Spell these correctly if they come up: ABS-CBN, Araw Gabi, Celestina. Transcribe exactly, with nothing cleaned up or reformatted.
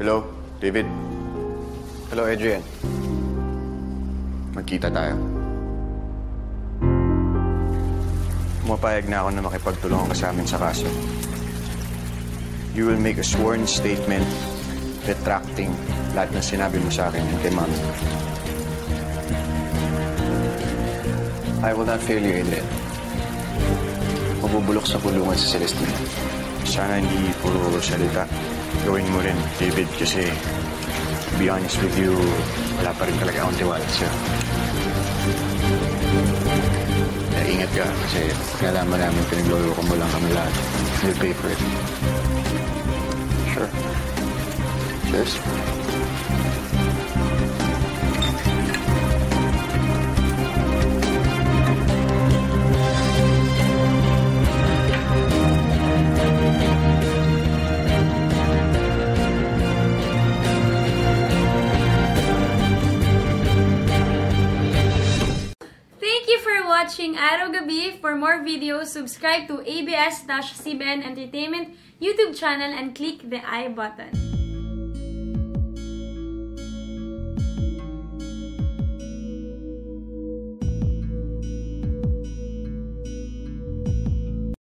Hello, David. Hello, Adrian. Magkita tayo. Pumapayag na ako na makipagtulungan ka sa amin sa kaso. You will make a sworn statement retracting lahat ng sinabi mo sa akin and kay Mami. I will not fail you in that. Mabubulok sa kulungan sa Celestine. Sana hindi puro salita. Gawin mo rin, David, kasi to be honest with you, wala pa rin talaga akong tiwala sa'yo. Ingat ka, kasi nalaman namin pinaglolo ko mo lang kami lahat. You'll pay for it. Sure. Cheers. Watching Araw Gabi. For more videos, subscribe to A B S C B N Entertainment YouTube channel and click the I button.